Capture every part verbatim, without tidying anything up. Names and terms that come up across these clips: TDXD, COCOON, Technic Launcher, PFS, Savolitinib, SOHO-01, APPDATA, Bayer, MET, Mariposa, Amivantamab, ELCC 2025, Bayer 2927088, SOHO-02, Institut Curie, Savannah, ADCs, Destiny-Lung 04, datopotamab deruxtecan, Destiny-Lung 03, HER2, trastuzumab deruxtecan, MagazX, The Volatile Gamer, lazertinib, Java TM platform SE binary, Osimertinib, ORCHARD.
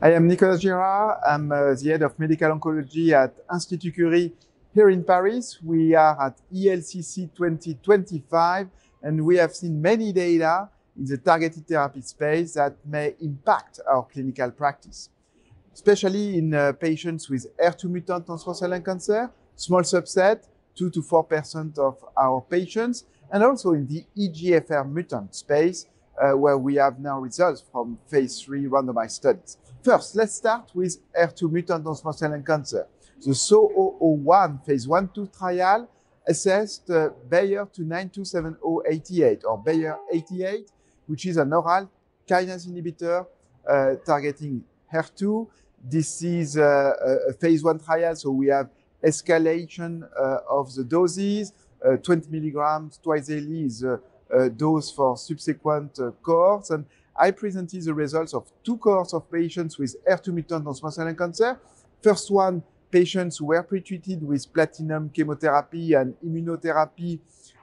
I am Nicolas Girard. I'm uh, the head of medical oncology at Institut Curie here in Paris. We are at E L C C twenty twenty-five, and we have seen many data in the targeted therapy space that may impact our clinical practice, especially in uh, patients with H E R two mutant non-small cell lung cancer, small subset, two to four percent of our patients, and also in the E G F R mutant space, Uh, where we have now results from phase three randomized studies. First, let's start with H E R two mutant non-small cell lung cancer. The S O H O zero one phase one two trial assessed uh, Bayer two nine two seven zero eight eight, or Bayer eighty-eight, which is an oral kinase inhibitor uh, targeting H E R two. This is uh, a phase one trial, so we have escalation uh, of the doses. Uh, twenty milligrams twice daily is uh, Uh, dose for subsequent uh, cohorts, and I presented the results of two cohorts of patients with H E R two mutant non-small cell lung cancer. First one, patients who were pretreated with platinum chemotherapy and immunotherapy,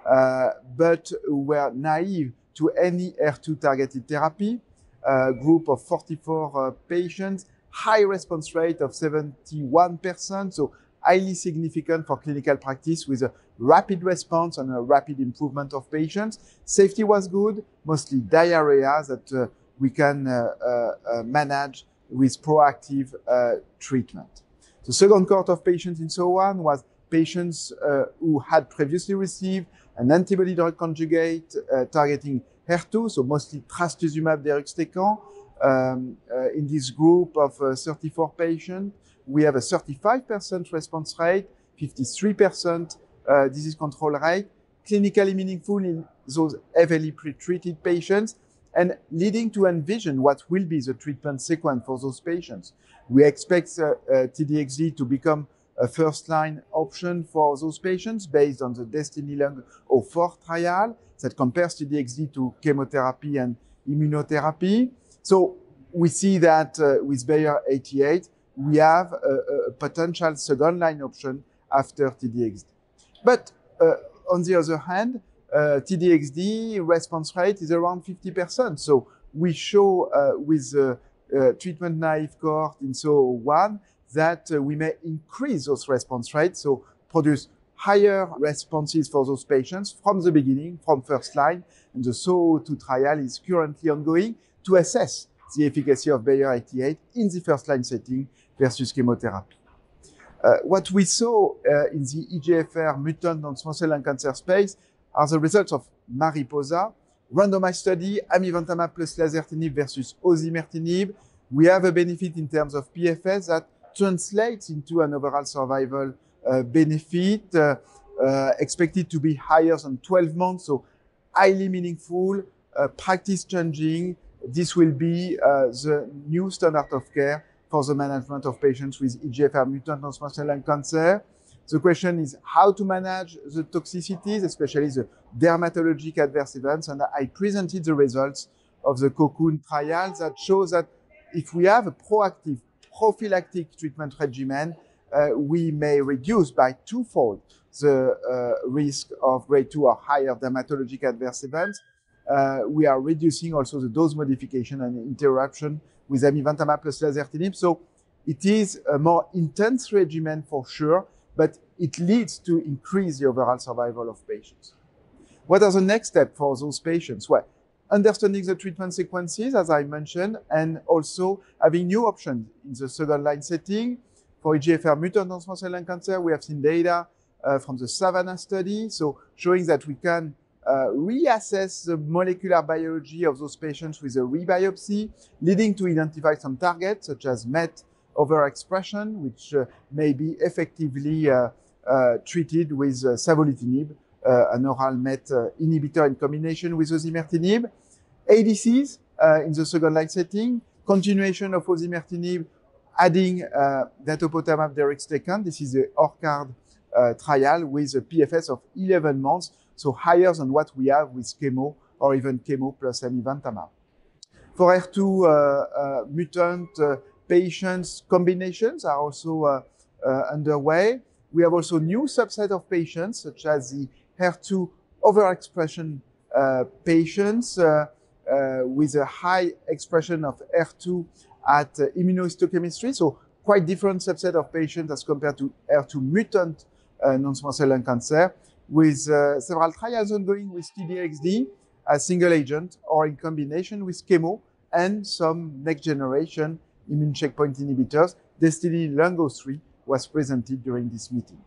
uh, but were naive to any H E R two targeted therapy. A group of forty-four uh, patients, high response rate of seventy-one percent, so highly significant for clinical practice, with a rapid response and a rapid improvement of patients. Safety was good, mostly diarrhea that uh, we can uh, uh, manage with proactive uh, treatment. The second cohort of patients in S O H O zero one was patients uh, who had previously received an antibody drug conjugate uh, targeting H E R two, so mostly trastuzumab deruxtecan. Um, uh, in this group of uh, thirty-four patients, we have a thirty-five percent response rate, fifty-three percent uh, disease control rate, clinically meaningful in those heavily pretreated patients, and leading to envision what will be the treatment sequence for those patients. We expect uh, uh, T D X D to become a first-line option for those patients based on the Destiny-Lung zero four trial that compares T D X D to chemotherapy and immunotherapy. So we see that uh, with Bayer eighty-eight, we have a, a potential second-line option after T D X D. But uh, on the other hand, uh, T D X D response rate is around fifty percent. So we show uh, with uh, uh, treatment-naive cohort in S O H O zero one that uh, we may increase those response rates, so produce higher responses for those patients from the beginning, from first line. And the S O H O two trial is currently ongoing to assess the efficacy of Bayer eighty-eight in the first-line setting versus chemotherapy. Uh, what we saw uh, in the E G F R mutant non-small cell lung cancer space are the results of Mariposa, randomized study, Amivantamab plus lazertinib versus Osimertinib. We have a benefit in terms of P F S that translates into an overall survival uh, benefit, uh, uh, expected to be higher than twelve months, so highly meaningful, uh, practice-changing. This will be uh, the new standard of care for the management of patients with E G F R mutant non-small cell lung cancer. The question is how to manage the toxicities, especially the dermatologic adverse events. And I presented the results of the COCOON trial that shows that if we have a proactive prophylactic treatment regimen, uh, we may reduce by twofold the uh, risk of grade two or higher dermatologic adverse events. Uh, we are reducing also the dose modification and interruption with Amivantamab plus lazertinib. So it is a more intense regimen for sure, but it leads to increase the overall survival of patients. What are the next steps for those patients? Well, understanding the treatment sequences, as I mentioned, and also having new options in the second-line setting. For E G F R mutant non-small cell lung cancer, we have seen data uh, from the Savannah study, so showing that we can Uh, reassess the molecular biology of those patients with a rebiopsy, leading to identify some targets such as MET overexpression, which uh, may be effectively uh, uh, treated with uh, Savolitinib, uh, an oral MET uh, inhibitor in combination with Osimertinib. A D Cs uh, in the second-line setting, continuation of Osimertinib, adding uh, datopotamab deruxtecan. This is the ORCHARD uh, trial with a P F S of eleven months, so higher than what we have with chemo or even chemo plus Amivantamab. For H E R two uh, uh, mutant uh, patients, combinations are also uh, uh, underway. We have also new subset of patients, such as the H E R two overexpression uh, patients uh, uh, with a high expression of H E R two at uh, immunohistochemistry, so quite different subset of patients as compared to H E R two mutant uh, non-small cell lung cancer, with uh, several trials ongoing with T D X D as single agent or in combination with chemo and some next generation immune checkpoint inhibitors. Destiny-Lung oh three was presented during this meeting.